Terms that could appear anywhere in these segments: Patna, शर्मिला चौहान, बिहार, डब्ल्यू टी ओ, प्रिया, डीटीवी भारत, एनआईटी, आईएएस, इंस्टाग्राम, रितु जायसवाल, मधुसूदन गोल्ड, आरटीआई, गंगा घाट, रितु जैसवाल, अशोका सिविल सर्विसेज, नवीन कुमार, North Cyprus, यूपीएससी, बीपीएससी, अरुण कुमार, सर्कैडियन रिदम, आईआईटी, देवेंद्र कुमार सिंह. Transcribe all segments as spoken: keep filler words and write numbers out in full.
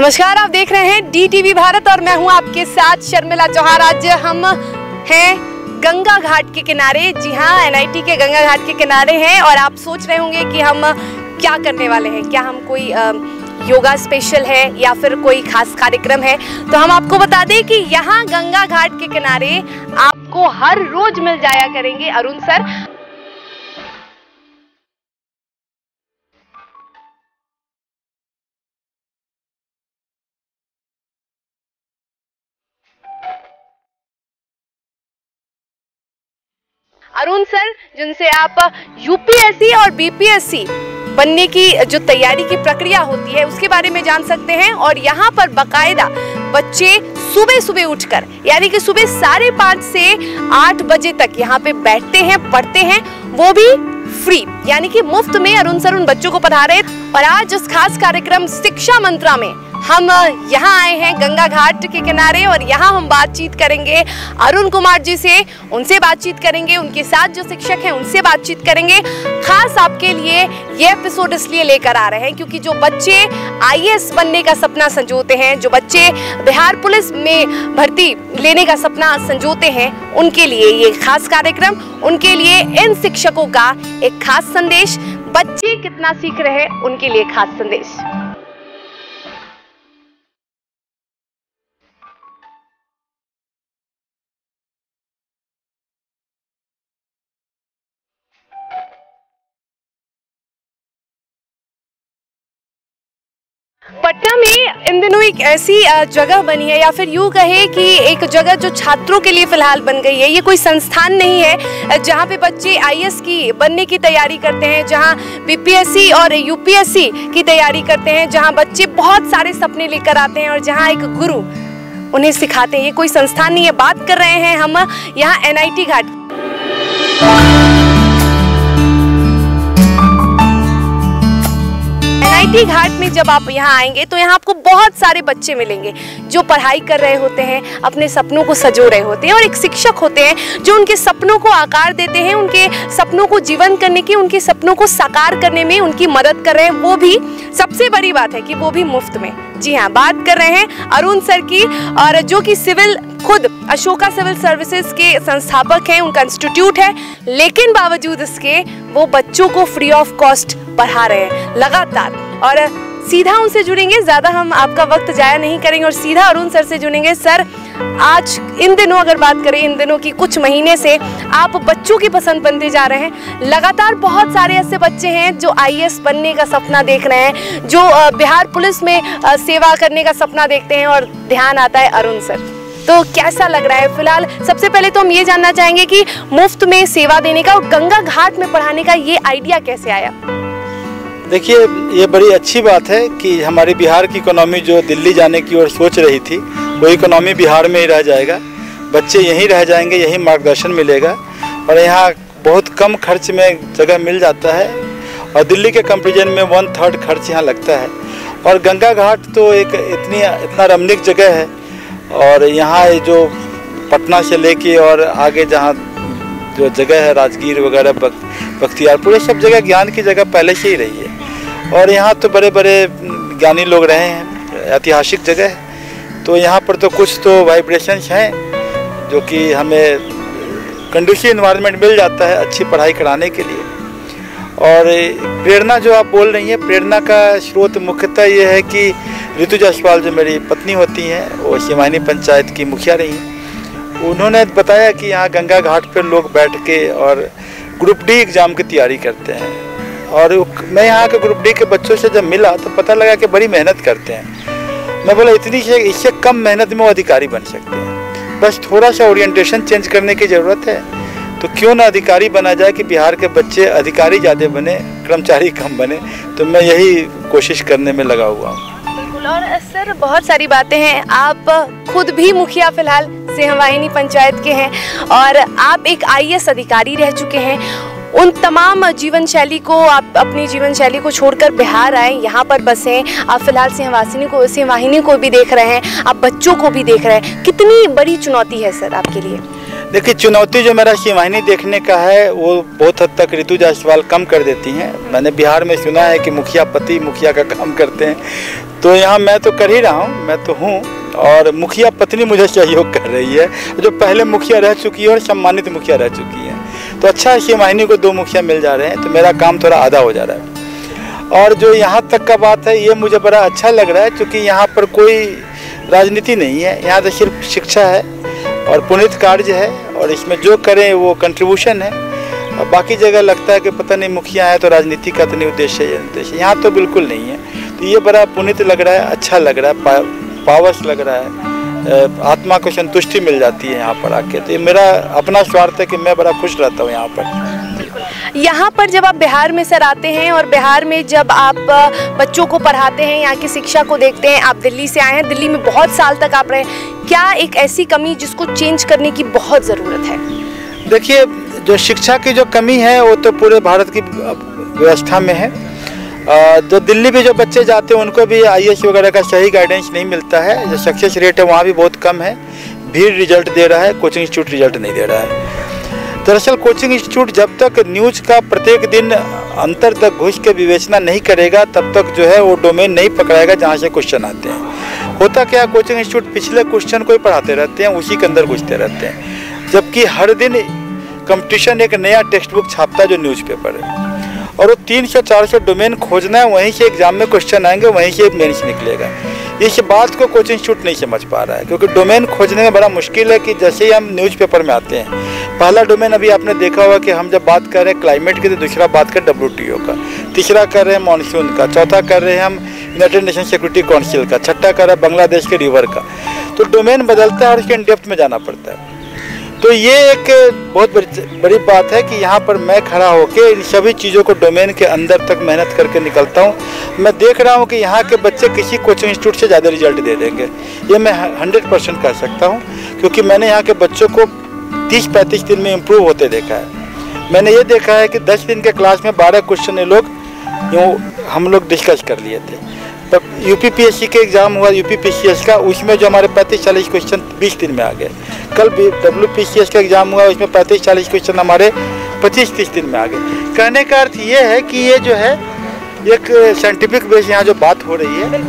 नमस्कार, आप देख रहे हैं डीटीवी भारत और मैं हूं आपके साथ शर्मिला चौहान। आज हम हैं गंगा घाट के किनारे। जी हाँ, एनआईटी के गंगा घाट के किनारे हैं और आप सोच रहे होंगे कि हम क्या करने वाले हैं, क्या हम कोई आ, योगा स्पेशल है या फिर कोई खास कार्यक्रम है। तो हम आपको बता दें कि यहाँ गंगा घाट के किनारे आपको हर रोज मिल जाया करेंगे अरुण सर। अरुण सर जिनसे आप यूपीएससी और बीपीएससी बनने की जो तैयारी की प्रक्रिया होती है उसके बारे में जान सकते हैं। और यहाँ पर बकायदा बच्चे सुबह सुबह उठकर यानी कि सुबह साढ़े पाँच से आठ बजे तक यहाँ पे बैठते हैं, पढ़ते हैं, वो भी फ्री यानी कि मुफ्त में अरुण सर उन बच्चों को पढ़ा रहे। और आज इस खास कार्यक्रम शिक्षा मंत्रा में हम यहाँ आए हैं गंगा घाट के किनारे और यहाँ हम बातचीत करेंगे अरुण कुमार जी से, उनसे बातचीत करेंगे, उनके साथ जो शिक्षक हैं उनसे बातचीत करेंगे। खास आपके लिए ये एपिसोड इसलिए लेकर आ रहे हैं क्योंकि जो बच्चे आईएएस बनने का सपना संजोते हैं, जो बच्चे बिहार पुलिस में भर्ती लेने का सपना संजोते हैं, उनके लिए ये खास कार्यक्रम, उनके लिए इन शिक्षकों का एक खास संदेश, बच्चे कितना सीख रहे हैं उनके लिए खास संदेश। पटना में इन दिनों एक ऐसी जगह बनी है या फिर यूँ कहे कि एक जगह जो छात्रों के लिए फ़िलहाल बन गई है। ये कोई संस्थान नहीं है जहाँ पे बच्चे आईएएस की बनने की तैयारी करते हैं, जहाँ बीपीएससी और यूपीएससी की तैयारी करते हैं, जहाँ बच्चे बहुत सारे सपने लेकर आते हैं और जहाँ एक गुरु उन्हें सिखाते हैं। ये कोई संस्थान नहीं है। बात कर रहे हैं हम यहाँ एनआईटी घाट। एनआईटी घाट में जब आप यहाँ आएंगे तो यहाँ आपको बहुत सारे बच्चे मिलेंगे जो पढ़ाई कर रहे होते हैं, अपने सपनों को सजो रहे होते हैं और एक शिक्षक होते हैं जो उनके सपनों को आकार देते हैं, उनके सपनों को जीवन करने की, उनके सपनों को साकार करने में उनकी मदद कर रहे हैं, वो भी सबसे बड़ी बात है कि वो भी मुफ्त में। जी हाँ, बात कर रहे हैं अरुण सर की और जो कि सिविल खुद अशोका सिविल सर्विसेज के संस्थापक हैं, उनका इंस्टीट्यूट है, लेकिन बावजूद इसके वो बच्चों को फ्री ऑफ कॉस्ट पढ़ा रहे हैं लगातार। और सीधा उनसे जुड़ेंगे, ज़्यादा हम आपका वक्त ज़ाया नहीं करेंगे और सीधा अरुण सर से जुड़ेंगे। सर, आज इन दिनों अगर बात करें, इन दिनों की कुछ महीने से आप बच्चों की पसंद बनते जा रहे हैं। लगातार बहुत सारे ऐसे बच्चे हैं जो आईएएस बनने का सपना देख रहे हैं, जो बिहार पुलिस में सेवा करने का सपना देखते हैं और ध्यान आता है अरुण सर। तो कैसा लग रहा है फिलहाल? सबसे पहले तो हम ये जानना चाहेंगे कि मुफ्त में सेवा देने का और गंगा घाट में पढ़ाने का ये आइडिया कैसे आया? देखिए, ये बड़ी अच्छी बात है कि हमारे बिहार की इकोनॉमी जो दिल्ली जाने की ओर सोच रही थी वो इकोनॉमी बिहार में ही रह जाएगा, बच्चे यहीं रह जाएंगे, यहीं मार्गदर्शन मिलेगा और यहाँ बहुत कम खर्च में जगह मिल जाता है और दिल्ली के कंपेरिजन में वन थर्ड खर्च यहाँ लगता है। और गंगा घाट तो एक इतनी इतना रमणीक जगह है और यहाँ जो पटना से लेके और आगे जहाँ जो जगह है राजगीर वगैरह बख्तियारपुर, ये सब जगह ज्ञान की जगह पहले से ही रही है और यहाँ तो बड़े बड़े ज्ञानी लोग रहे हैं, ऐतिहासिक जगह है। तो यहाँ पर तो कुछ तो वाइब्रेशंस हैं जो कि हमें कंडीशन इन्वायरमेंट मिल जाता है अच्छी पढ़ाई कराने के लिए। और प्रेरणा जो आप बोल रही हैं, प्रेरणा का स्रोत मुख्यतः ये है कि रितु जैसवाल जो मेरी पत्नी होती हैं, वो सिमानी पंचायत की मुखिया रही हैं, उन्होंने बताया कि यहाँ गंगा घाट पर लोग बैठ के और ग्रुप डी एग्ज़ाम की तैयारी करते हैं। और मैं यहाँ के ग्रुप डी के बच्चों से जब मिला तो पता लगा कि बड़ी मेहनत करते हैं। मैं बोला इतनी से इससे कम मेहनत में वो अधिकारी बन सकते हैं, बस थोड़ा सा ओरिएंटेशन चेंज करने की ज़रूरत है। तो क्यों ना अधिकारी बना जाए कि बिहार के बच्चे अधिकारी ज़्यादा बने, कर्मचारी कम बने। तो मैं यही कोशिश करने में लगा हुआ हूँ। और सर, बहुत सारी बातें हैं। आप खुद भी मुखिया फिलहाल सेवाहिनी पंचायत के हैं और आप एक आईएएस अधिकारी रह चुके हैं। उन तमाम जीवन शैली को, आप अपनी जीवन शैली को छोड़कर बिहार आए, यहाँ पर बसें, आप फिलहाल सिंहवासिनी को सिंहवाहिनी को भी देख रहे हैं, आप बच्चों को भी देख रहे हैं। कितनी बड़ी चुनौती है सर आपके लिए? देखिए, चुनौती जो मेरा शिवानी देखने का है वो बहुत हद तक रितु जायसवाल कम कर देती हैं। मैंने बिहार में सुना है कि मुखिया पति मुखिया का काम करते हैं, तो यहाँ मैं तो कर ही रहा हूँ, मैं तो हूँ, और मुखिया पत्नी मुझे सहयोग कर रही है जो पहले मुखिया रह चुकी है और सम्मानित मुखिया रह चुकी है। तो अच्छा है, शिवानी को दो मुखिया मिल जा रहे हैं तो मेरा काम थोड़ा आधा हो जा रहा है। और जो यहाँ तक का बात है ये मुझे बड़ा अच्छा लग रहा है, क्योंकि यहाँ पर कोई राजनीति नहीं है, यहाँ तो सिर्फ शिक्षा है और पुनीत कार्य है, और इसमें जो करें वो कंट्रीब्यूशन है। और बाकी जगह लगता है कि पता नहीं मुखिया है तो राजनीति का तो नहीं उद्देश्य है, उद्देश्य यहाँ तो बिल्कुल नहीं है। तो ये बड़ा पुनीत लग रहा है, अच्छा लग रहा है, पा, पावस लग रहा है, आत्मा को संतुष्टि मिल जाती है यहाँ पर आके। तो ये मेरा अपना स्वार्थ है कि मैं बड़ा खुश रहता हूँ यहाँ पर। यहाँ पर जब आप बिहार में सर आते हैं और बिहार में जब आप बच्चों को पढ़ाते हैं, यहाँ की शिक्षा को देखते हैं, आप दिल्ली से आए हैं, दिल्ली में बहुत साल तक आप रहे, क्या एक ऐसी कमी जिसको चेंज करने की बहुत ज़रूरत है? देखिए, जो शिक्षा की जो कमी है वो तो पूरे भारत की व्यवस्था में है। जो दिल्ली में जो बच्चे जाते हैं उनको भी आईएएस वगैरह का सही गाइडेंस नहीं मिलता है, जो सक्सेस रेट है वहाँ भी बहुत कम है, भीड़ रिजल्ट दे रहा है, कोचिंग इंस्टीट्यूट रिजल्ट नहीं दे रहा है। दरअसल कोचिंग इंस्टीट्यूट जब तक न्यूज़ का प्रत्येक दिन अंतर तक घुस के विवेचना नहीं करेगा तब तक जो है वो डोमेन नहीं पकड़ाएगा जहाँ से क्वेश्चन आते हैं। होता क्या, कोचिंग इंस्टीट्यूट पिछले क्वेश्चन को ही पढ़ाते रहते हैं, उसी के अंदर घुसते रहते हैं, जबकि हर दिन कंपटीशन एक नया टेक्स्ट बुक छापता है जो न्यूज़पेपर है, और वो तीन सौ चार सौ डोमेन खोजना है, वहीं से एग्जाम में क्वेश्चन आएंगे, वहीं से मेंस निकलेगा। इस बात को कोचिंग इंस्टीट्यूट नहीं समझ पा रहा है, क्योंकि डोमेन खोजने में बड़ा मुश्किल है कि जैसे ही हम न्यूज़पेपर में आते हैं, पहला डोमेन अभी आपने देखा होगा कि हम जब बात कर रहे हैं क्लाइमेट की तो दूसरा बात कर डब्ल्यू टी ओ का, तीसरा कर रहे हैं मानसून का, चौथा कर रहे हैं हम यूनाइटेड नेशन सिक्योरिटी काउंसिल का, छठा कर रहे हैं बांग्लादेश के रिवर का। तो डोमेन बदलता है और उसके डेप्थ में जाना पड़ता है। तो ये एक बहुत बड़ी बात है कि यहाँ पर मैं खड़ा होकर इन सभी चीज़ों को डोमेन के अंदर तक मेहनत करके निकलता हूँ। मैं देख रहा हूँ कि यहाँ के बच्चे किसी कोचिंग इंस्टीट्यूट से ज़्यादा रिजल्ट दे देंगे, ये मैं हंड्रेड परसेंट कह सकता हूँ, क्योंकि मैंने यहाँ के बच्चों को तीस पैंतीस दिन में इम्प्रूव होते देखा है। मैंने ये देखा है कि दस दिन के क्लास में बारह क्वेश्चन ये लोग यूँ हम लोग डिस्कस कर लिए थे। तब यूपीपीएससी के एग्ज़ाम हुआ यूपीपीसीएस का, उसमें जो हमारे पैंतीस चालीस क्वेश्चन बीस दिन में आ गए। कल डब्ल्यूपीसीएस का एग्ज़ाम हुआ, उसमें पैंतीस चालीस क्वेश्चन हमारे पच्चीस तीस दिन में आ गए। कहने का अर्थ ये है कि ये जो है एक साइंटिफिक बेस यहाँ जो बात हो रही है,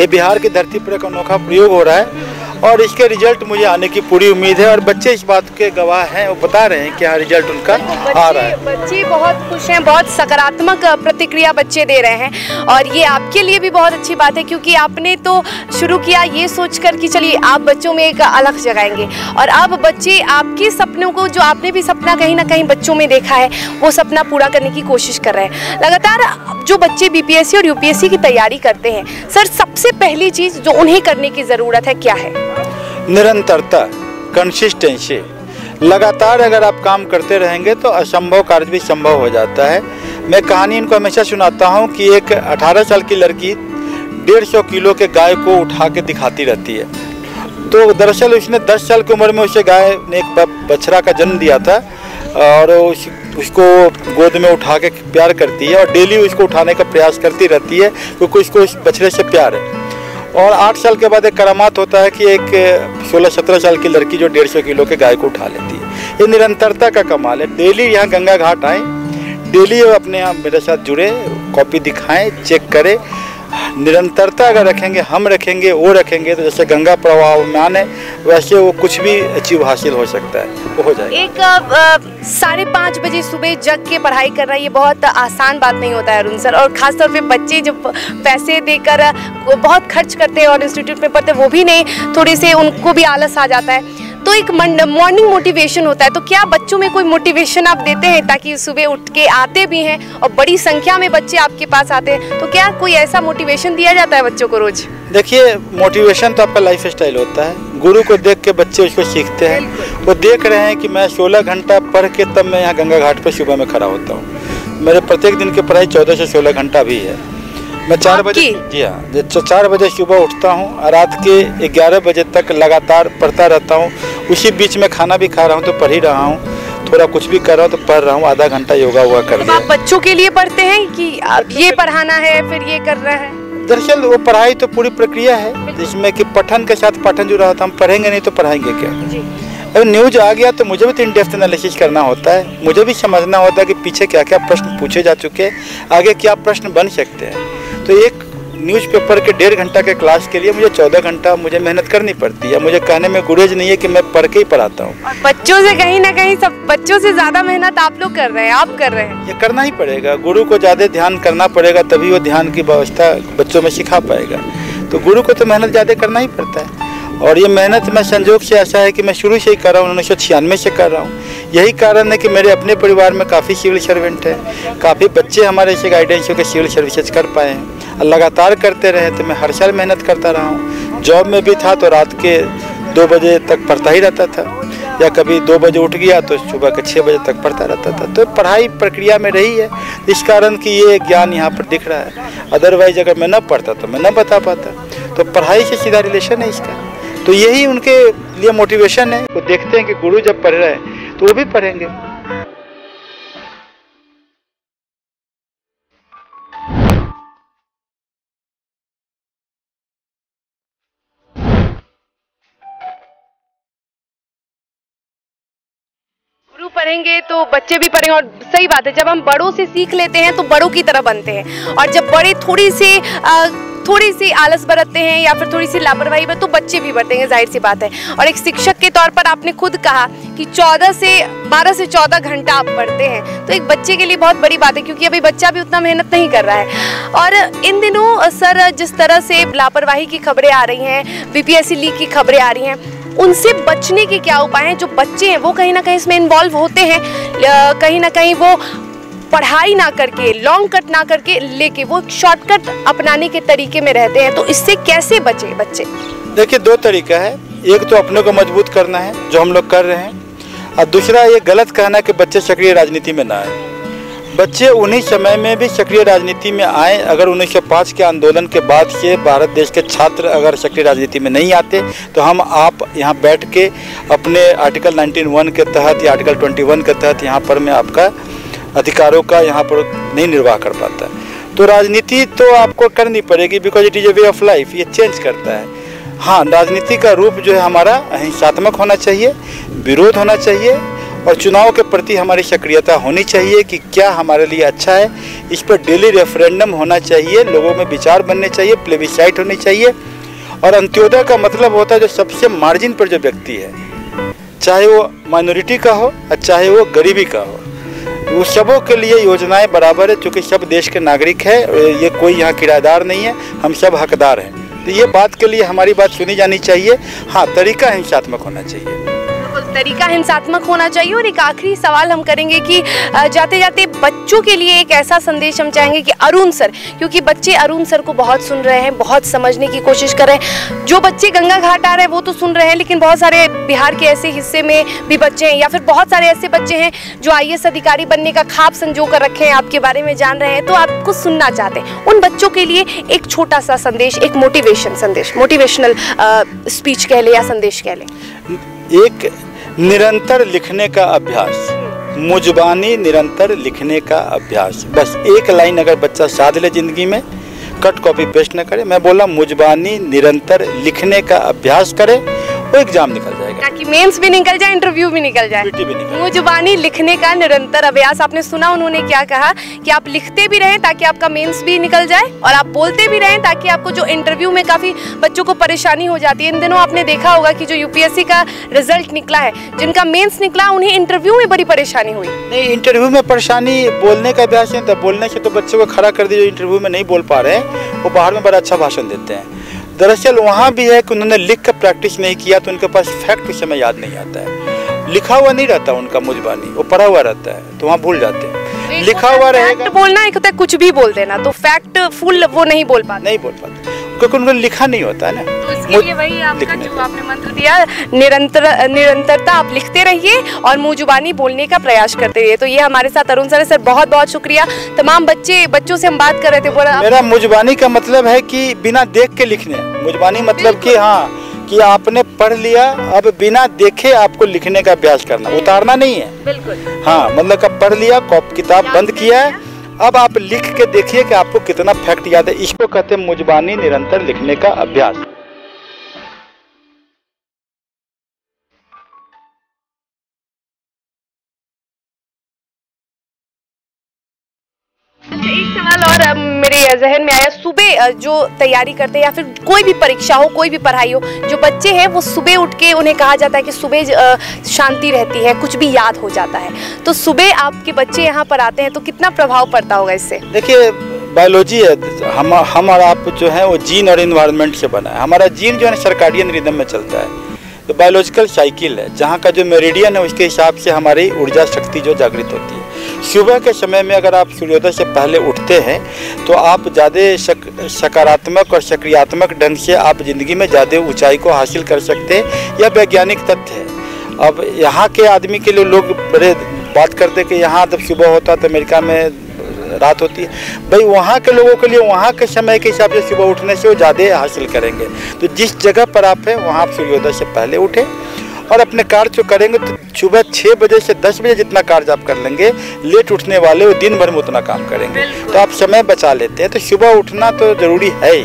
ये बिहार की धरती पर एक अनोखा प्रयोग हो रहा है, और इसके रिजल्ट मुझे आने की पूरी उम्मीद है, और बच्चे इस बात के गवाह हैं, वो बता रहे हैं कि हाँ रिजल्ट उनका आ रहा है। बच्चे बहुत खुश हैं, बहुत सकारात्मक प्रतिक्रिया बच्चे दे रहे हैं, और ये आपके लिए भी बहुत अच्छी बात है, क्योंकि आपने तो शुरू किया ये सोचकर कि चलिए आप बच्चों में एक अलग जगाएंगे, और अब बच्चे आपके सपनों को, जो आपने भी सपना कहीं ना कहीं बच्चों में देखा है, वो सपना पूरा करने की कोशिश कर रहे हैं। लगातार जो बच्चे बीपीएससी और यूपीएससी की तैयारी करते हैं सर, सबसे पहली चीज़ जो उन्हें करने की ज़रूरत है क्या है? निरंतरता, कंसिस्टेंसी। लगातार अगर आप काम करते रहेंगे तो असंभव कार्य भी संभव हो जाता है। मैं कहानी इनको हमेशा सुनाता हूँ कि एक अठारह साल की लड़की डेढ़ सौ किलो के गाय को उठा के दिखाती रहती है। तो दरअसल उसने दस साल की उम्र में उसे गाय ने एक बछड़ा का जन्म दिया था, और उस उसको गोद में उठा के प्यार करती है, और डेली उसको उठाने का प्रयास करती रहती है, क्योंकि उसको उस बछड़े से प्यार है। और आठ साल के बाद एक करामात होता है कि एक सोलह सत्रह साल की लड़की जो डेढ़ सौ किलो के गाय को उठा लेती है। ये निरंतरता का कमाल है। डेली यहाँ गंगा घाट आए, डेली वो अपने यहाँ मेरे साथ जुड़े, कॉपी दिखाएं, चेक करें। निरंतरता अगर रखेंगे, हम रखेंगे, वो रखेंगे, तो जैसे गंगा प्रवाहमान है वैसे वो कुछ भी अचीव हासिल हो सकता है, वो हो जाएगा। एक साढ़े पाँच बजे सुबह जग के पढ़ाई कर रहा है, ये बहुत आसान बात नहीं होता है अरुण सर, और ख़ासतौर पे बच्चे जो पैसे देकर बहुत खर्च करते हैं और इंस्टीट्यूट में पढ़ते, वो भी नहीं, थोड़े से उनको भी आलस आ जाता है। तो एक मॉर्निंग मोटिवेशन होता है, तो क्या बच्चों में कोई मोटिवेशन आप देते हैं ताकि सुबह उठ के आते भी हैं और बड़ी संख्या में बच्चे आपके पास आते हैं, तो क्या कोई ऐसा मोटिवेशन दिया जाता है बच्चों को रोज? देखिए, मोटिवेशन तो आपका लाइफ स्टाइल होता है, गुरु को देख के बच्चे उसको सीखते हैं। वो देख रहे हैं कि मैं सोलह घंटा पढ़ के तब मैं यहाँ गंगा घाट पर सुबह में खड़ा होता हूँ। मेरे प्रत्येक दिन की पढ़ाई चौदह से सोलह घंटा भी है। मैं चार बजे जी हाँ चार बजे सुबह उठता हूँ और रात के ग्यारह बजे तक लगातार पढ़ता रहता हूँ। उसी बीच में खाना भी खा रहा हूँ तो पढ़ ही रहा हूँ, थोड़ा कुछ भी कर रहा हूँ तो पढ़ रहा हूँ, आधा घंटा योगा हुआ कर रहा हूँ। आप बच्चों के लिए पढ़ते हैं कि ये पढ़ाना है फिर ये करना है? दरअसल वो पढ़ाई तो पूरी प्रक्रिया है, जिसमें कि पठन के साथ पाठन जुड़ा होता है। हम पढ़ेंगे नहीं तो पढ़ाएंगे क्या? अगर न्यूज आ गया तो मुझे भी तो इन डेप्थ एनालिसिस करना होता है, मुझे भी समझना होता है कि पीछे क्या क्या प्रश्न पूछे जा चुके हैं, आगे क्या प्रश्न बन सकते हैं। तो एक न्यूज़पेपर के डेढ़ घंटा के क्लास के लिए मुझे चौदह घंटा मुझे मेहनत करनी पड़ती है। मुझे कहने में गुरेज नहीं है कि मैं पढ़ के ही पढ़ाता हूँ। बच्चों से कहीं ना कहीं सब बच्चों से ज़्यादा मेहनत आप लोग कर रहे हैं, आप कर रहे हैं। ये करना ही पड़ेगा, गुरु को ज़्यादा ध्यान करना पड़ेगा तभी वो ध्यान की व्यवस्था बच्चों में सिखा पाएगा। तो गुरु को तो मेहनत ज़्यादा करना ही पड़ता है। और ये मेहनत मैं संजोग से ऐसा है कि मैं शुरू से ही कर रहा हूँ, उन्नीस सौ छियानवे से कर रहा हूँ। यही कारण है कि मेरे अपने परिवार में काफ़ी सिविल सर्वेंट हैं, काफ़ी बच्चे हमारे इसे गाइडेंस होकर सिविल सर्विसेज कर पाए हैं और लगातार करते रहे। तो मैं हर साल मेहनत करता रहा हूँ। जॉब में भी था तो रात के दो बजे तक पढ़ता ही रहता था, या कभी दो बजे उठ गया तो सुबह के छः बजे तक पढ़ता रहता था। तो पढ़ाई प्रक्रिया में रही है, इस कारण कि ये ज्ञान यहाँ पर दिख रहा है। अदरवाइज अगर मैं न पढ़ता तो मैं न बता पाता। तो पढ़ाई से सीधा रिलेशन है इसका। तो यही उनके लिए मोटिवेशन है। वो देखते हैं कि गुरु जब पढ़ रहे हैं तो वो भी पढ़ेंगे। पढ़ेंगे तो बच्चे भी पढ़ेंगे। और सही बात है, जब हम बड़ों से सीख लेते हैं तो बड़ों की तरह बनते हैं, और जब बड़े थोड़ी सी थोड़ी सी आलस बरतते हैं या फिर थोड़ी सी लापरवाही बरतते तो बच्चे भी बरतेंगे, जाहिर सी बात है। और एक शिक्षक के तौर पर आपने खुद कहा कि चौदह से बारह से चौदह घंटा आप पढ़ते हैं, तो एक बच्चे के लिए बहुत बड़ी बात है, क्योंकि अभी बच्चा भी उतना मेहनत नहीं कर रहा है। और इन दिनों सर जिस तरह से लापरवाही की खबरें आ रही हैं, बीपीएससी लीक की खबरें आ रही हैं, उनसे बचने के क्या उपाय हैं? जो बच्चे हैं वो कहीं ना कहीं इसमें इन्वॉल्व होते हैं, कहीं ना कहीं वो पढ़ाई ना करके, लॉन्ग कट ना करके लेके वो शॉर्टकट अपनाने के तरीके में रहते हैं, तो इससे कैसे बचे बच्चे? देखिए, दो तरीका है। एक तो अपने को मजबूत करना है, जो हम लोग कर रहे हैं, और दूसरा ये गलत कहना है कि बच्चे सक्रिय राजनीति में ना आए। बच्चे उन्हीं समय में भी सक्रिय राजनीति में आए। अगर उन्नीस सौ पाँच के आंदोलन के बाद से भारत देश के छात्र अगर सक्रिय राजनीति में नहीं आते तो हम आप यहाँ बैठ के अपने आर्टिकल नाइनटीन वन के तहत या आर्टिकल इक्कीस के तहत यहाँ पर मैं आपका अधिकारों का यहाँ पर नहीं निर्वाह कर पाता। तो राजनीति तो आपको करनी पड़ेगी, because it is a way of life. ये चेंज करता है। हाँ, राजनीति का रूप जो है हमारा अहिंसात्मक होना चाहिए, विरोध होना चाहिए, और चुनाव के प्रति हमारी सक्रियता होनी चाहिए कि क्या हमारे लिए अच्छा है। इस पर डेली रेफरेंडम होना चाहिए, लोगों में विचार बनने चाहिए, प्लेबिसाइट होनी चाहिए। और अंत्योदय का मतलब होता है जो सबसे मार्जिन पर जो व्यक्ति है, चाहे वो माइनॉरिटी का हो और चाहे वो गरीबी का हो, वो सबों के लिए योजनाएँ बराबर है, क्योंकि सब देश के नागरिक है। ये कोई यहाँ किराएदार नहीं है, हम सब हकदार हैं। तो ये बात के लिए हमारी बात सुनी जानी चाहिए। हाँ, तरीका हिंसात्मक होना चाहिए, तरीका हिंसात्मक होना चाहिए। और एक आखिरी सवाल हम करेंगे कि जाते जाते बच्चों के लिए एक ऐसा संदेश हम चाहेंगे कि अरुण सर, क्योंकि बच्चे अरुण सर को बहुत सुन रहे हैं, बहुत समझने की कोशिश कर रहे हैं। जो बच्चे गंगा घाट आ रहे हैं वो तो सुन रहे हैं, लेकिन बहुत सारे बिहार के ऐसे हिस्से में भी बच्चे हैं, या फिर बहुत सारे ऐसे बच्चे हैं जो आईएएस अधिकारी बनने का ख्वाब संजो कर रखे हैं, आपके बारे में जान रहे हैं, तो आपको सुनना चाहते हैं। उन बच्चों के लिए एक छोटा सा संदेश, एक मोटिवेशन संदेश, मोटिवेशनल स्पीच कह लें या संदेश कह लें। एक निरंतर लिखने का अभ्यास, मुजबानी निरंतर लिखने का अभ्यास। बस एक लाइन अगर बच्चा साध ले ज़िंदगी में, कट कॉपी पेस्ट न करे। मैं बोला मुजबानी निरंतर लिखने का अभ्यास करे, वो एग्जाम निकल जाएगा, ताकि मेंस भी निकल जाए, इंटरव्यू भी निकल जाए, भी निकल। मुजबानी लिखने का निरंतर अभ्यास। आपने सुना उन्होंने क्या कहा कि आप लिखते भी रहें ताकि आपका मेंस भी निकल जाए, और आप बोलते भी रहें ताकि आपको जो इंटरव्यू में काफ़ी बच्चों को परेशानी हो जाती है। इन दिनों आपने देखा होगा कि जो यूपीएससी का रिजल्ट निकला है, जिनका मेन्स निकला, उन्हें इंटरव्यू में बड़ी परेशानी हुई। नहीं, इंटरव्यू में परेशानी बोलने का अभ्यास नहीं था। बोलने से तो बच्चों को खड़ा कर दिया, जो इंटरव्यू में नहीं बोल पा रहे हैं वो बाहर में बड़ा अच्छा भाषण देते हैं। दरअसल वहाँ भी है कि उन्होंने लिख कर प्रैक्टिस नहीं किया तो उनके पास फैक्ट उस समय याद नहीं आता है, लिखा हुआ नहीं रहता उनका मुजबानी, वो पढ़ा हुआ रहता है तो वहाँ भूल जाते हैं। लिखा हुआ रहेगा बोलना, एक होता है कुछ भी बोल देना, तो फैक्ट फुल वो नहीं बोल पाते, नहीं बोल पाते, क्योंकि उनको लिखा नहीं होता है ना। तो इसके लिए वही आपका जो आपने मंत्र दिया, निरंतर निरंतरता, आप लिखते रहिए और मुँह जुबानी बोलने का प्रयास करते रहिए। तो ये हमारे साथ अरुण सर। सर बहुत बहुत शुक्रिया। तमाम बच्चे बच्चों से हम बात कर रहे थे। बोला मेरा मुजबानी का मतलब है कि बिना देख के लिखने, मुजबानी मतलब कि हाँ कि आपने पढ़ लिया, अब बिना देखे आपको लिखने का अभ्यास करना, उतारना नहीं है। बिल्कुल, हाँ, मतलब अब पढ़ लिया, किताब बंद किया है, अब आप लिख के देखिए कि आपको कितना फैक्ट याद है। इसको कहते हैं मुजबानी निरंतर लिखने का अभ्यास। सवाल और मेरे जहन में आया, सुबह जो तैयारी करते हैं या फिर कोई भी परीक्षा हो, कोई भी पढ़ाई हो, जो बच्चे हैं वो सुबह उठ के, उन्हें कहा जाता है कि सुबह शांति रहती है, कुछ भी याद हो जाता है, तो सुबह आपके बच्चे यहाँ पर आते हैं तो कितना प्रभाव पड़ता होगा इससे? देखिए, बायोलॉजी है, हम हम और आप जो है वो जीन और इन्वायरमेंट से बना है। हमारा जीन जो है सर्कैडियन रिदम में चलता है, तो बायोलॉजिकल साइकिल है, जहाँ का जो मेरिडियन है उसके हिसाब से हमारी ऊर्जा शक्ति जो जागृत होती है। सुबह के समय में अगर आप सूर्योदय से पहले उठते हैं तो आप ज़्यादा शक, सकारात्मक और सक्रियात्मक ढंग से आप ज़िंदगी में ज़्यादा ऊंचाई को हासिल कर सकते हैं, यह वैज्ञानिक तथ्य है। अब यहाँ के आदमी के लिए लोग बड़े बात करते कि यहाँ जब सुबह होता है तो अमेरिका में रात होती है, भाई वहाँ के लोगों के लिए वहाँ के समय के हिसाब से सुबह उठने से वो ज़्यादा हासिल करेंगे। तो जिस जगह पर आप हैं वहाँ आप सूर्योदय से पहले उठें और अपने कार्य जो करेंगे तो सुबह छः बजे से दस बजे जितना कार्य आप कर लेंगे, लेट उठने वाले वो दिन भर में उतना काम करेंगे, तो आप समय बचा लेते हैं। तो सुबह उठना तो ज़रूरी है ही।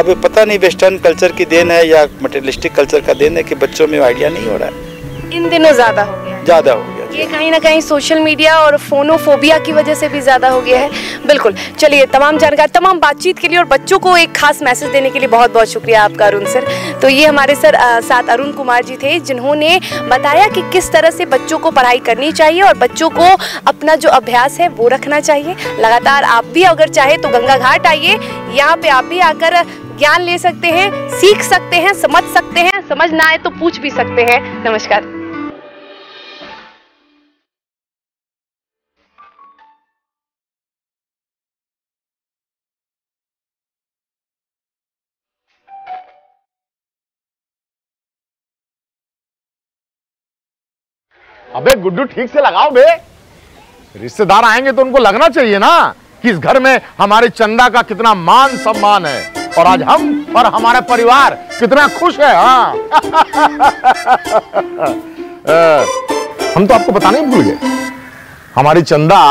अब पता नहीं वेस्टर्न कल्चर की देन है या मटेरियलिस्टिक कल्चर का देन है कि बच्चों में आइडिया नहीं हो रहा है, इन दिनों ज़्यादा हो गया ज़्यादा हो गया ये कहीं ना कहीं सोशल मीडिया और फोनोफोबिया की वजह से भी ज़्यादा हो गया है। बिल्कुल, चलिए, तमाम जानकारी, तमाम बातचीत के लिए और बच्चों को एक खास मैसेज देने के लिए बहुत बहुत शुक्रिया आपका अरुण सर। तो ये हमारे सर आ, साथ अरुण कुमार जी थे, जिन्होंने बताया कि किस तरह से बच्चों को पढ़ाई करनी चाहिए और बच्चों को अपना जो अभ्यास है वो रखना चाहिए लगातार। आप भी अगर चाहे तो गंगा घाट आइए, यहाँ पर आप भी आकर ज्ञान ले सकते हैं, सीख सकते हैं, समझ सकते हैं, समझ ना आए तो पूछ भी सकते हैं। नमस्कार। अबे गुड्डू ठीक से लगाओ बे, रिश्तेदार आएंगे तो उनको लगना चाहिए ना कि इस घर में हमारे चंदा का कितना मान सम्मान है और आज हम और हमारा परिवार कितना खुश है। हाँ हम तो आपको बताना ही भूल गए, हमारी चंदा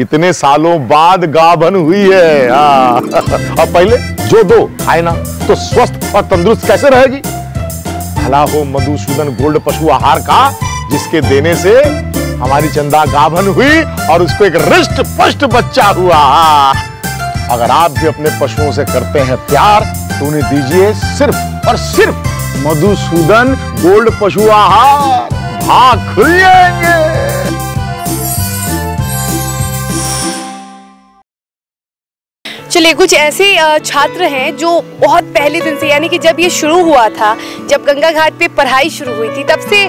इतने सालों बाद गाभन हुई है। अब पहले जो दो आए ना तो स्वस्थ और तंदुरुस्त कैसे रहेगी? भला हो मधुसूदन गोल्ड पशु आहार का, जिसके देने से हमारी चंदा गाभन हुई और उसको एक रिष्ट पुष्ट बच्चा हुआ। अगर आप भी अपने पशुओं से करते हैं प्यार तो उन्हें दीजिए सिर्फ और सिर्फ मधुसूदन गोल्ड पशु आहार, भाग खुल जाएंगे। चलिए, कुछ ऐसे छात्र हैं जो बहुत पहले दिन से, यानी कि जब ये शुरू हुआ था, जब गंगा घाट पे पढ़ाई शुरू हुई थी, तब से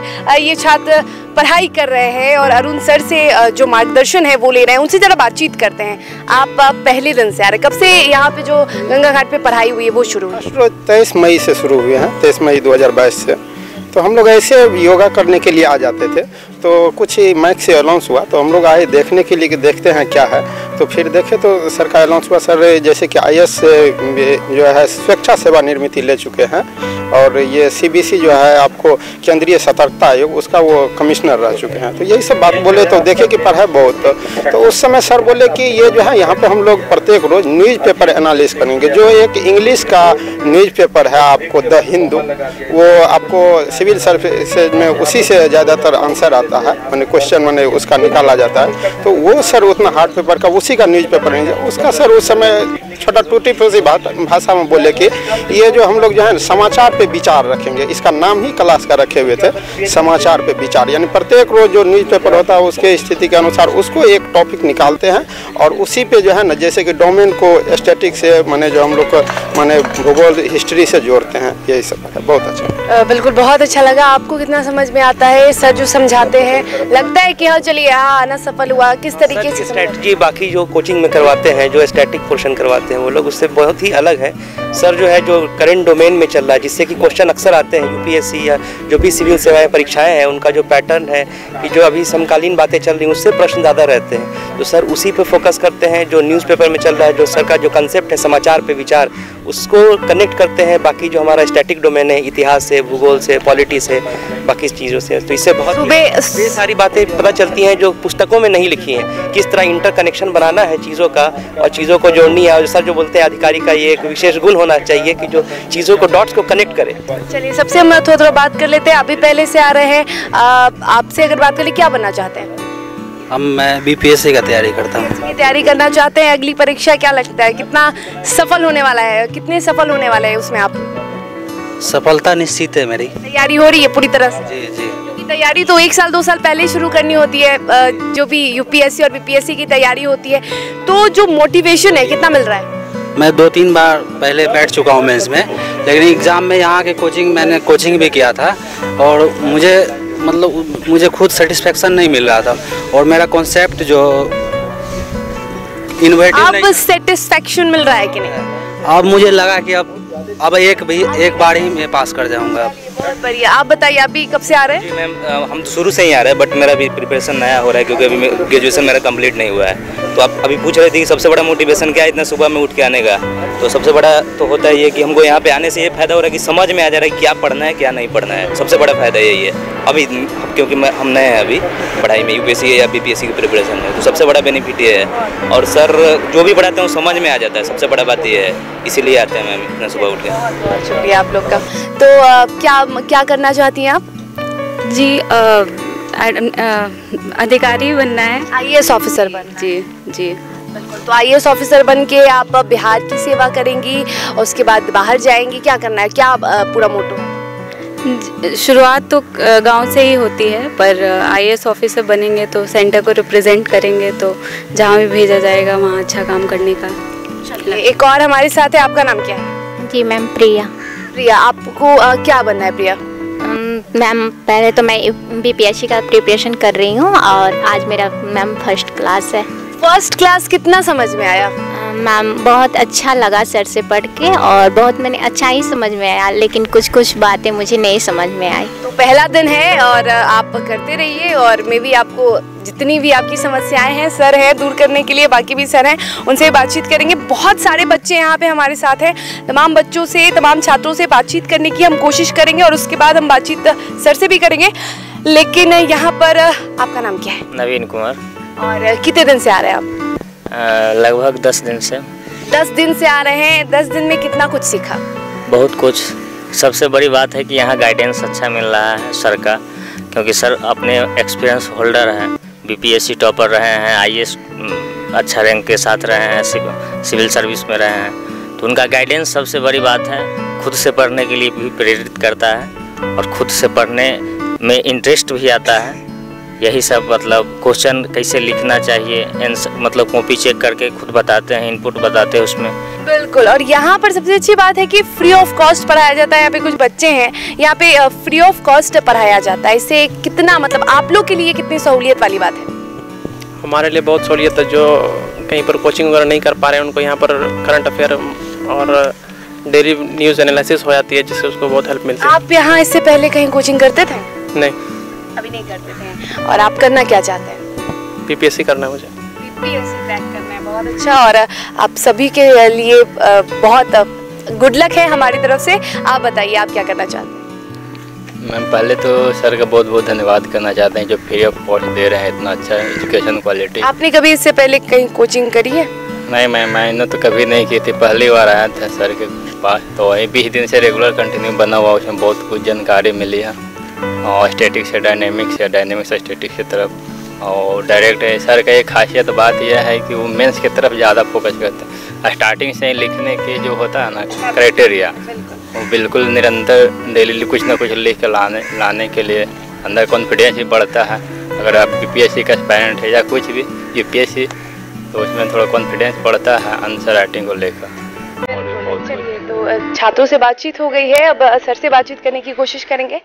ये छात्र पढ़ाई कर रहे हैं और अरुण सर से जो मार्गदर्शन है वो ले रहे हैं, उनसे ज़रा बातचीत करते हैं। आप पहले दिन से आ रहे, कब से यहाँ पे जो गंगा घाट पे पढ़ाई हुई है वो शुरू हुई? तेईस मई से शुरू हुए हैं, तेईस मई दो हज़ार बाईस से। तो हम लोग ऐसे योगा करने के लिए आ जाते थे, तो कुछ माइक से अनाउंस हुआ तो हम लोग आए देखने के लिए कि देखते हैं क्या है। तो फिर देखे तो सर का अनाउंस हुआ, सर जैसे कि आईएएस जो है स्वेच्छा सेवा निवृत्ति ले चुके हैं और ये सीबीसी जो है आपको केंद्रीय सतर्कता आयोग उसका वो कमिश्नर रह चुके हैं। तो यही सब बात बोले तो देखे कि पढ़ाई बहुत। तो उस समय सर बोले कि ये जो है यहाँ पे हम लोग प्रत्येक रोज न्यूज़पेपर एनालिसिस करेंगे, जो एक इंग्लिश का न्यूज़पेपर है आपको द हिंदू, वो आपको सिविल सर्विसेज में उसी से ज़्यादातर आंसर आता है, मैंने क्वेश्चन मैंने उसका निकाला जाता है। तो वो सर उतना हार्ड पेपर का उसी का न्यूज़पेपर है उसका सर उस समय छोटा टूटी फूटी भाषा में बोले कि ये जो हम लोग जो है समाचार पे विचार रखेंगे, इसका नाम ही क्लास का रखे हुए थे समाचार पे विचार, यानी प्रत्येक रोज जो न्यूज़पेपर होता है उसके स्थिति के अनुसार उसको एक टॉपिक निकालते हैं और उसी पे जो है ना, जैसे कि डोमेन को स्टैटिक से माने जो हम लोग को माने भूगोल हिस्ट्री से जोड़ते हैं, यही सब है। बहुत अच्छा, बिल्कुल, बहुत अच्छा लगा। आपको कितना समझ में आता है सर जो समझाते हैं? लगता है कि हाँ चलिए यहाँ आना सफल हुआ। किस तरीके से स्ट्रैटेजी बाकी जो कोचिंग में करवाते हैं, जो स्टैटिक पोर्शन करवाते हैं वो लोग, उससे बहुत ही अलग है। सर जो है जो करंट डोमेन में चल रहा है, जिससे कि क्वेश्चन अक्सर आते हैं यूपीएससी या जो भी सिविल सेवाएं परीक्षाएं हैं, उनका जो पैटर्न है कि जो अभी समकालीन बातें चल रही हैं उससे प्रश्न ज़्यादा रहते हैं, तो सर उसी पे फोकस करते हैं। जो न्यूज़पेपर में चल रहा है, जो सर का जो कंसेप्ट है समाचार पे विचार, उसको कनेक्ट करते हैं बाकी जो हमारा स्टैटिक डोमेन है इतिहास से, भूगोल से, पॉलिटिक्स से, बाकी चीज़ों से। तो इससे बहुत ये सारी बातें पता चलती हैं जो पुस्तकों में नहीं लिखी हैं, किस तरह इंटर कनेक्शन बनाना है चीज़ों का और चीज़ों को जोड़नी है। और सर जो बोलते हैं अधिकारी का ये एक विशेष गुण होना चाहिए कि जो चीज़ों को डॉट्स को कनेक्ट करे। चलिए, सबसे हम थोड़ा थोड़ा बात कर लेते हैं। आप भी पहले से आ रहे हैं, आपसे अगर बात करें क्या बनना चाहते हैं? हम मैं बीपीएससी का तैयारी करता हूँ। इसकी तैयारी करना चाहते हैं। अगली परीक्षा क्या लगता है कितना सफल होने वाला है, कितने सफल होने वाले हैं उसमें आप? सफलता निश्चित है। मेरी तैयारी हो रही है पूरी तरह से। जी जी, तैयारी तो एक साल दो साल पहले शुरू करनी होती है जो भी यूपीएससी और बीपीएससी की तैयारी होती है। तो जो मोटिवेशन है कितना मिल रहा है? मैं दो तीन बार पहले बैठ चुका हूँ मैं इसमें, लेकिन एग्ज़ाम में यहाँ के कोचिंग मैंने कोचिंग भी किया था और मुझे मतलब मुझे खुद सेटिस्फेक्शन नहीं मिल रहा था और मेरा कॉन्सेप्ट जो इनोवेटिव सेटिस्फेक्शन मिल रहा है कि नहीं। अब मुझे लगा कि अब अब एक भी एक बार ही मैं पास कर जाऊँगा। बहुत बढ़िया। आप बताइए अभी कब से आ रहे हैं? जी मैम हम शुरू से ही आ रहे हैं, बट मेरा भी प्रिपरेशन नया हो रहा है क्योंकि अभी ग्रेजुएशन मेरा कंप्लीट नहीं हुआ है। तो आप अभी पूछ रहे थे कि सबसे बड़ा मोटिवेशन क्या है इतना सुबह में उठ के आने का, तो सबसे बड़ा तो होता ही है कि हमको यहाँ पे आने से ये फायदा हो रहा है कि समझ में आ जा रहा है क्या पढ़ना है क्या नहीं पढ़ना है। सबसे बड़ा फायदा यही है अभी, क्योंकि मैं हम नए हैं अभी पढ़ाई में, यूपीएससी या बीपीएससी की प्रिपरेशन में, तो सबसे बड़ा बेनिफिट ये है। और सर जो भी पढ़ाते हैं वो समझ में आ जाता है, सबसे बड़ा बात ये है, इसीलिए आते हैं मैम इतना सुबह उठ के। शुक्रिया आप लोग का। तो क्या क्या करना चाहती हैं आप? जी अधिकारी बनना है, आईएएस ऑफिसर बनना। जी जी बिल्कुल। तो आईएएस ऑफिसर बन के आप बिहार की सेवा करेंगी और उसके बाद बाहर जाएंगी, क्या करना है, क्या पूरा मोटो? शुरुआत तो गांव से ही होती है, पर आईएएस ऑफिसर बनेंगे तो सेंटर को रिप्रेजेंट करेंगे, तो जहां भी भेजा जाएगा वहां अच्छा काम करने का। चलिए एक और हमारे साथ है, आपका नाम क्या है? जी मैम प्रिया। प्रिया आपको क्या बनना है प्रिया? मैम पहले तो मैं बीपीएससी का प्रिपरेशन कर रही हूँ और आज मेरा मैम फर्स्ट क्लास है। फर्स्ट क्लास कितना समझ में आया? मैम बहुत अच्छा लगा सर से पढ़ के और बहुत मैंने अच्छा ही समझ में आया, लेकिन कुछ कुछ बातें मुझे नहीं समझ में आई। तो पहला दिन है और आप करते रहिए और मे भी आपको जितनी भी आपकी समस्याएं हैं सर हैं दूर करने के लिए, बाकी भी सर हैं उनसे बातचीत करेंगे। बहुत सारे बच्चे यहाँ पे हमारे साथ हैं, तमाम बच्चों से तमाम छात्रों से बातचीत करने की हम कोशिश करेंगे और उसके बाद हम बातचीत सर से भी करेंगे। लेकिन यहाँ पर आपका नाम क्या है? नवीन कुमार। और कितने दिन से आ रहे हैं आप? लगभग दस दिन से। दस दिन से आ रहे हैं। दस दिन में कितना कुछ सीखा? बहुत कुछ। सबसे बड़ी बात है कि यहाँ गाइडेंस अच्छा मिल रहा है सर का, क्योंकि सर अपने एक्सपीरियंस होल्डर हैं, बीपीएससी टॉपर रहे हैं, आईएएस अच्छा रैंक के साथ रहे हैं, सिविल सर्विस में रहे हैं, तो उनका गाइडेंस सबसे बड़ी बात है। खुद से पढ़ने के लिए भी प्रेरित करता है और खुद से पढ़ने में इंटरेस्ट भी आता है। यही सब मतलब क्वेश्चन कैसे लिखना चाहिए, मतलब कॉपी चेक करके खुद बताते हैं, इनपुट बताते हैं उसमें। बिल्कुल। और यहाँ पर सबसे अच्छी बात है कि फ्री ऑफ कॉस्ट पढ़ाया जाता है। यहाँ पे कुछ बच्चे हैं, यहाँ पे फ्री ऑफ कॉस्ट पढ़ाया जाता है, इससे कितना मतलब आप लोग के लिए कितनी सहूलियत वाली बात है? हमारे लिए बहुत सहूलियत है। जो कहीं पर कोचिंग वगैरह नहीं कर पा रहे हैं उनको यहाँ पर करंट अफेयर और डेली न्यूज़ एनालिसिस हो जाती है, जिससे उसको बहुत हेल्प मिलती है। आप यहाँ इससे पहले कहीं कोचिंग करते थे? नहीं, अभी नहीं करते थे। और आप करना क्या चाहते हैं? बीपीएससी करना है मुझे। बीपीएससी क्रैक करना है, बहुत अच्छा। और आप सभी के लिए बहुत गुड लक है हमारी तरफ से। आप बताइए आप क्या करना चाहते हैं? मैम पहले तो सर का बहुत बहुत धन्यवाद करना चाहते हैं जो फ्री ऑफ कॉस्ट दे रहे हैं इतना अच्छा एजुकेशन क्वालिटी। आपने कभी इससे पहले कहीं कोचिंग करी है? नहीं मैम, मैंने तो कभी नहीं की थी, पहली बार आया था सर के पास, तो वही बीस दिन से रेगुलर कंटिन्यू बना हुआ, उसमें बहुत कुछ जानकारी मिली है। और स्टैटिक्स से डायनेमिक्स या डायनेमिक्स से स्टैटिक्स की तरफ और डायरेक्ट है। सर का एक खासियत बात यह है कि वो मेंस की तरफ ज़्यादा फोकस करते हैं। स्टार्टिंग से लिखने के जो होता है ना क्राइटेरिया, वो बिल्कुल निरंतर डेली कुछ ना कुछ लिख कर लाने लाने के लिए अंदर कॉन्फिडेंस भी बढ़ता है। अगर आप यूपीएससी का एस्पायरेंट है या कुछ भी यूपीएससी, तो उसमें थोड़ा कॉन्फिडेंस बढ़ता है आंसर राइटिंग को लेकर। तो छात्रों से बातचीत हो गई है, अब सर से बातचीत करने की कोशिश करेंगे।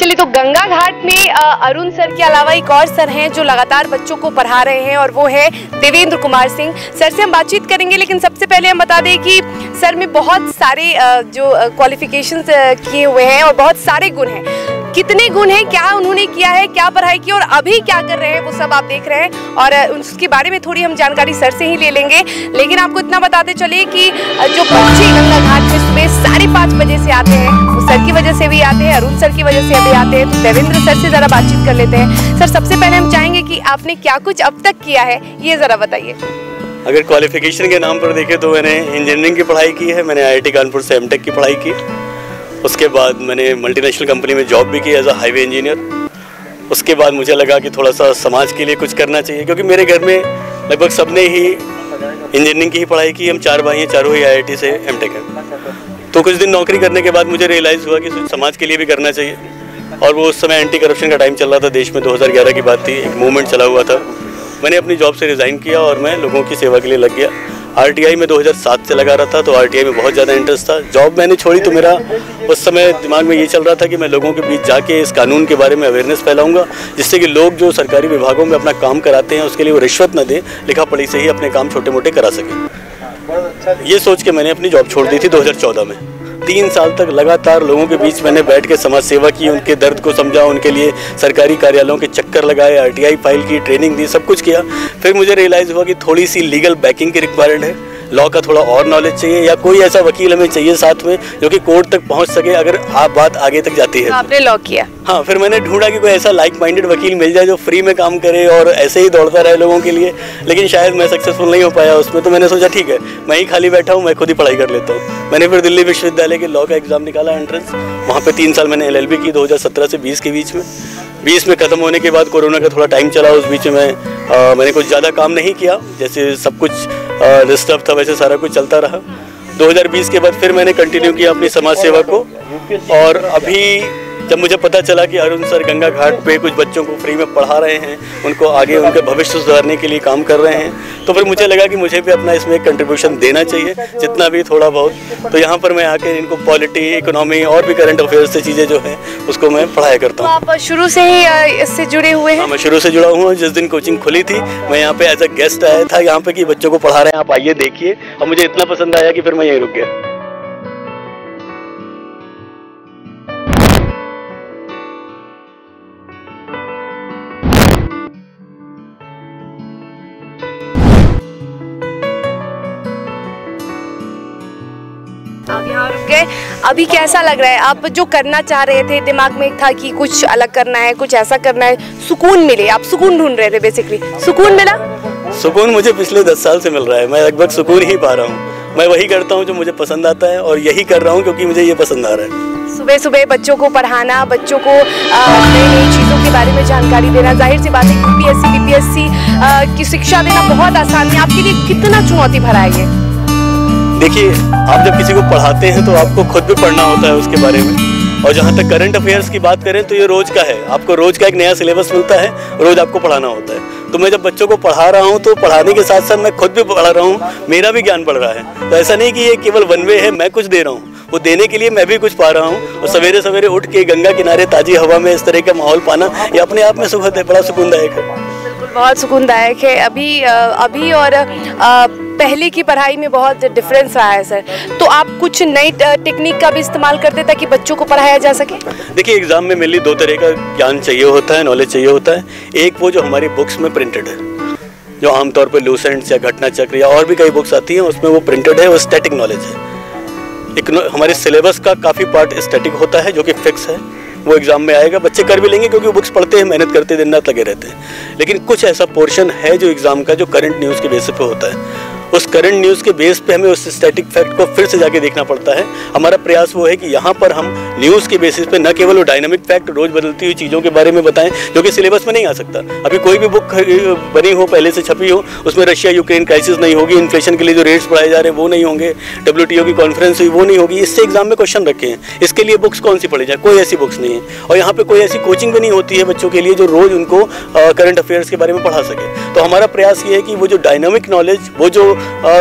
चलिए, तो गंगा घाट में अरुण सर के अलावा एक और सर हैं जो लगातार बच्चों को पढ़ा रहे हैं और वो है देवेंद्र कुमार सिंह। सर से हम बातचीत करेंगे, लेकिन सबसे पहले हम बता दें कि सर में बहुत सारे जो क्वालिफिकेशंस किए हुए हैं और बहुत सारे गुण हैं। कितने गुण हैं, क्या उन्होंने किया है, क्या पढ़ाई की और अभी क्या कर रहे हैं, वो सब आप देख रहे हैं और उसके बारे में थोड़ी हम जानकारी सर से ही ले लेंगे। लेकिन आपको इतना बताते चले कि जो बच्चे गंगा घाट में सुबह साढ़े पाँच बजे से आते हैं वो सर की वजह से भी आते हैं, अरुण सर की वजह से अभी आते हैं। तो देवेंद्र सर से ज़रा बातचीत कर लेते हैं। सर सबसे पहले हम चाहेंगे कि आपने क्या कुछ अब तक किया है ये ज़रा बताइए। अगर क्वालिफिकेशन के नाम पर देखें तो मैंने इंजीनियरिंग की पढ़ाई की है, मैंने आईटी कानपुर से एमटेक की पढ़ाई की, उसके बाद मैंने मल्टीनेशनल कंपनी में जॉब भी की एज अ हाईवे इंजीनियर। उसके बाद मुझे लगा कि थोड़ा सा समाज के लिए कुछ करना चाहिए, क्योंकि मेरे घर में लगभग सबने ही इंजीनियरिंग की ही पढ़ाई की। हम चार भाई हैं, चारों ही आईआईटी से एमटेक हैं। तो कुछ दिन नौकरी करने के बाद मुझे रियलाइज़ हुआ कि समाज के लिए भी करना चाहिए, और वो उस समय एंटी करप्शन का टाइम चल रहा था देश में, दो हज़ार ग्यारह की बात थी, एक मूवमेंट चला हुआ था। मैंने अपनी जॉब से रिज़ाइन किया और मैं लोगों की सेवा के लिए लग गया। आरटीआई में दो हज़ार सात से लगा रहा था, तो आरटीआई में बहुत ज़्यादा इंटरेस्ट था। जॉब मैंने छोड़ी तो मेरा उस समय दिमाग में ये चल रहा था कि मैं लोगों के बीच जाके इस कानून के बारे में अवेयरनेस फैलाऊंगा, जिससे कि लोग जो सरकारी विभागों में अपना काम कराते हैं उसके लिए वो रिश्वत न दें, लिखा पढ़ी से ही अपने काम छोटे मोटे करा सकें। ये सोच के मैंने अपनी जॉब छोड़ दी थी दो हज़ार चौदह में। तीन साल तक लगातार लोगों के बीच मैंने बैठ के समाज सेवा की, उनके दर्द को समझा, उनके लिए सरकारी कार्यालयों के चक्कर लगाए, आरटीआई फाइल की, ट्रेनिंग दी, सब कुछ किया। फिर मुझे रियलाइज़ हुआ कि थोड़ी सी लीगल बैकिंग की रिक्वायर्ड है, लॉ का थोड़ा और नॉलेज चाहिए, या कोई ऐसा वकील हमें चाहिए साथ में जो कि कोर्ट तक पहुंच सके अगर आप बात आगे तक जाती है। आपने लॉ किया? हाँ, फिर मैंने ढूंढा कि कोई ऐसा लाइक माइंडेड वकील मिल जाए जो फ्री में काम करे और ऐसे ही दौड़ता रहे लोगों के लिए, लेकिन शायद मैं सक्सेसफुल नहीं हो पाया उसमें। तो मैंने सोचा ठीक है, मैं ही खाली बैठा हूँ, मैं खुद ही पढ़ाई कर लेता हूँ। मैंने फिर दिल्ली विश्वविद्यालय के लॉ का एग्ज़ाम निकाला, एंट्रेंस। वहाँ पर तीन साल मैंने एल एल बी की, दो हज़ार सत्रह से बीस के बीच में। बीस में ख़त्म होने के बाद कोरोना का थोड़ा टाइम चला, उस बीच में आ, मैंने कुछ ज़्यादा काम नहीं किया, जैसे सब कुछ डिस्टर्ब था वैसे सारा कुछ चलता रहा। दो हज़ार बीस के बाद फिर मैंने कंटिन्यू किया अपनी समाज सेवा को, और अभी जब मुझे पता चला कि अरुण सर गंगा घाट पे कुछ बच्चों को फ्री में पढ़ा रहे हैं, उनको आगे उनके भविष्य सुधारने के लिए काम कर रहे हैं, तो फिर मुझे लगा कि मुझे भी अपना इसमें कंट्रीब्यूशन देना चाहिए जितना भी थोड़ा बहुत। तो यहाँ पर मैं आके इनको पॉलिटी, इकोनॉमी और भी करंट अफेयर्स से चीज़ें जो हैं उसको मैं पढ़ाया करता हूँ। तो आप शुरू से ही इससे जुड़े हुए हैं? हाँ, मैं शुरू से जुड़ा हुआ हूँ। जिस दिन कोचिंग खुली थी मैं यहाँ पर एज अ गेस्ट आया था यहाँ पर कि बच्चों को पढ़ा रहे हैं, आप आइए देखिए, और मुझे इतना पसंद आया कि फिर मैं यहीं रुक गया। अभी कैसा लग रहा है? आप जो करना चाह रहे थे, दिमाग में था कि कुछ अलग करना है, कुछ ऐसा करना है, सुकून मिले, आप सुकून ढूंढ रहे थे बेसिकली, सुकून मिला? सुकून मुझे पिछले दस साल से मिल रहा है, मैं लगभग सुकून ही पा रहा हूँ। मैं वही करता हूँ जो मुझे पसंद आता है, और यही कर रहा हूँ क्योंकि मुझे ये पसंद आ रहा है। सुबह सुबह बच्चों को पढ़ाना, बच्चों को नई नई चीज़ों के बारे में जानकारी देना, जाहिर सी बात है यूपीएससी, बीपीएससी की शिक्षा देना बहुत आसान है, आपके लिए कितना चुनौती भरा है ये? देखिए, आप जब किसी को पढ़ाते हैं तो आपको खुद भी पढ़ना होता है उसके बारे में, और जहाँ तक करंट अफेयर्स की बात करें तो ये रोज़ का है, आपको रोज़ का एक नया सिलेबस मिलता है, रोज़ आपको पढ़ाना होता है। तो मैं जब बच्चों को पढ़ा रहा हूँ तो पढ़ाने के साथ साथ मैं खुद भी पढ़ा रहा हूँ, मेरा भी ज्ञान बढ़ रहा है। तो ऐसा नहीं कि ये केवल वन वे है, मैं कुछ दे रहा हूँ, वो देने के लिए मैं भी कुछ पा रहा हूँ। और सवेरे सवेरे उठ के गंगा किनारे ताज़ी हवा में इस तरह का माहौल पाना, ये अपने आप में सुखद है, बड़ा सुकूनदायक है। बहुत सुकूनदायक है। अभी अभी और पहले की पढ़ाई में बहुत डिफरेंस रहा है सर, तो आप कुछ नई टेक्निक का भी इस्तेमाल करते ताकि बच्चों को पढ़ाया जा सके? देखिए, एग्ज़ाम में मेनली दो तरह का ज्ञान चाहिए होता है, नॉलेज चाहिए होता है। एक वो जो हमारी बुक्स में प्रिंटेड है, जो आमतौर पर लूसेंट्स या घटना चक्र या और भी कई बुक्स आती हैं उसमें वो प्रिंटेड है, वो स्टैटिक नॉलेज है। हमारे सिलेबस का काफ़ी पार्ट स्टैटिक होता है जो कि फिक्स है, वो एग्ज़ाम में आएगा, बच्चे कर भी लेंगे क्योंकि वो बुक्स पढ़ते हैं, मेहनत करते दिन रात लगे रहते हैं। लेकिन कुछ ऐसा पोर्शन है जो एग्ज़ाम का जो करंट न्यूज़ के बेस पे होता है, उस करंट न्यूज़ के बेस पे हमें उस स्टैटिक फैक्ट को फिर से जाके देखना पड़ता है। हमारा प्रयास वो है कि यहाँ पर हम न्यूज़ के बेसिस पे न केवल वो डायनामिक फैक्ट, रोज़ बदलती हुई चीज़ों के बारे में बताएं जो कि सिलेबस में नहीं आ सकता। अभी कोई भी बुक बनी हो, पहले से छपी हो, उसमें रशिया यूक्रेन क्राइसिस नहीं होगी, इन्फ्लेशन के लिए जो रेट्स बढ़ाए जा रहे हैं वो नहीं होंगे, डब्ल्यू टी ओ की कॉन्फ्रेंस हुई वो नहीं होगी। इससे एग्जाम में क्वेश्चन रखे हैं, इसके लिए बुक्स कौन सी पढ़ी जाए, कोई ऐसी बुक्स नहीं है। और यहाँ पर कोई ऐसी कोचिंग भी नहीं होती है बच्चों के लिए जो रोज़ उनको करंट अफेयर्स के बारे में पढ़ा सके। तो हमारा प्रयास ये है कि वो जो डायनामिक नॉलेज, वो जो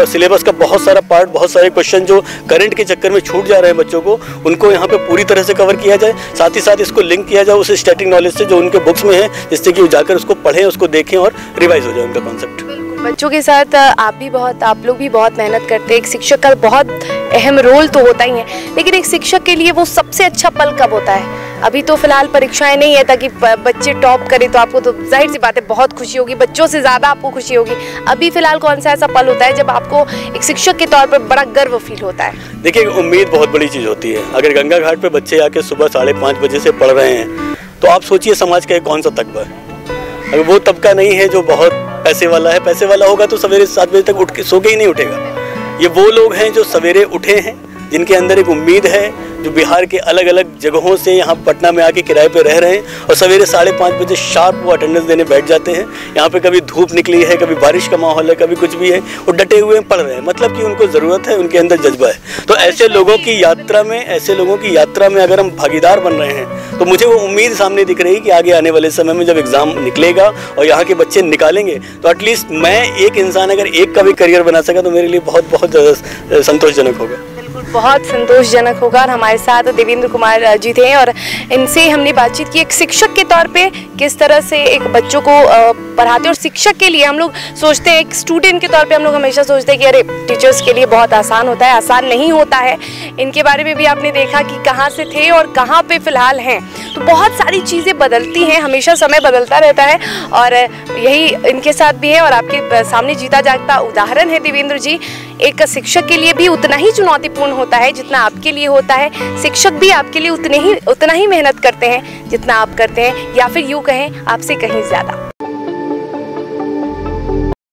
सिलेबस uh, का बहुत सारा पार्ट, बहुत सारे क्वेश्चन जो करंट के चक्कर में छूट जा रहे हैं बच्चों को, उनको यहाँ पे पूरी तरह से कवर किया जाए। साथ ही साथ इसको लिंक किया जाए उस स्टैटिक नॉलेज से जो उनके बुक्स में है, जिससे कि वो जाकर उसको पढ़ें, उसको देखें और रिवाइज हो जाए उनका कॉन्सेप्ट। बच्चों के साथ आप भी बहुत, आप लोग भी बहुत मेहनत करते हैं। एक शिक्षक का बहुत अहम रोल तो होता ही है, लेकिन एक शिक्षक के लिए वो सबसे अच्छा पल कब होता है? अभी तो फिलहाल परीक्षाएं नहीं है ताकि बच्चे टॉप करें, तो आपको तो जाहिर सी बात है बहुत खुशी होगी, बच्चों से ज़्यादा आपको खुशी होगी। अभी फिलहाल कौन सा ऐसा पल होता है जब आपको एक शिक्षक के तौर पर बड़ा गर्व फील होता है? देखिए, उम्मीद बहुत बड़ी चीज़ होती है। अगर गंगा घाट पर बच्चे आके सुबह साढ़े पाँच बजे से पढ़ रहे हैं तो आप सोचिए समाज का कौन सा तबका है। अगर वो तबका नहीं है जो बहुत पैसे वाला है, पैसे वाला होगा तो सवेरे सात बजे तक उठ के सो के ही नहीं उठेगा। ये वो लोग हैं जो सवेरे उठे हैं, जिनके अंदर एक उम्मीद है, जो बिहार के अलग अलग जगहों से यहाँ पटना में आके किराए पे रह रहे हैं और सवेरे साढ़े पाँच बजे शार्प वो अटेंडेंस देने बैठ जाते हैं। यहाँ पे कभी धूप निकली है, कभी बारिश का माहौल है, कभी कुछ भी है, वो डटे हुए पढ़ रहे हैं, मतलब कि उनको ज़रूरत है, उनके अंदर जज्बा है। तो ऐसे लोगों की यात्रा में ऐसे लोगों की यात्रा में अगर हम भागीदार बन रहे हैं तो मुझे वो उम्मीद सामने दिख रही कि आगे आने वाले समय में जब एग्ज़ाम निकलेगा और यहाँ के बच्चे निकालेंगे तो एटलीस्ट मैं एक इंसान अगर एक का भी करियर बना सका तो मेरे लिए बहुत बहुत ज़्यादा संतोषजनक होगा, बहुत संतोषजनक होगा। और हमारे साथ देवेंद्र कुमार जी थे और इनसे हमने बातचीत की एक शिक्षक के तौर पे किस तरह से एक बच्चों को पढ़ाते हैं। और शिक्षक के लिए हम लोग सोचते हैं, एक स्टूडेंट के तौर पे हम लोग हमेशा सोचते हैं कि अरे टीचर्स के लिए बहुत आसान होता है, आसान नहीं होता है। इनके बारे में भी आपने देखा कि कहाँ से थे और कहाँ पर फ़िलहाल हैं। तो बहुत सारी चीज़ें बदलती हैं, हमेशा समय बदलता रहता है और यही इनके साथ भी है। और आपके सामने जीता जागता उदाहरण है देवेंद्र जी। एक शिक्षक के लिए भी उतना ही चुनौतीपूर्ण होता है जितना आपके लिए होता है। शिक्षक भी आपके लिए उतने ही उतना ही मेहनत करते हैं जितना आप करते हैं, या फिर यूँ कहें आपसे कहीं ज़्यादा।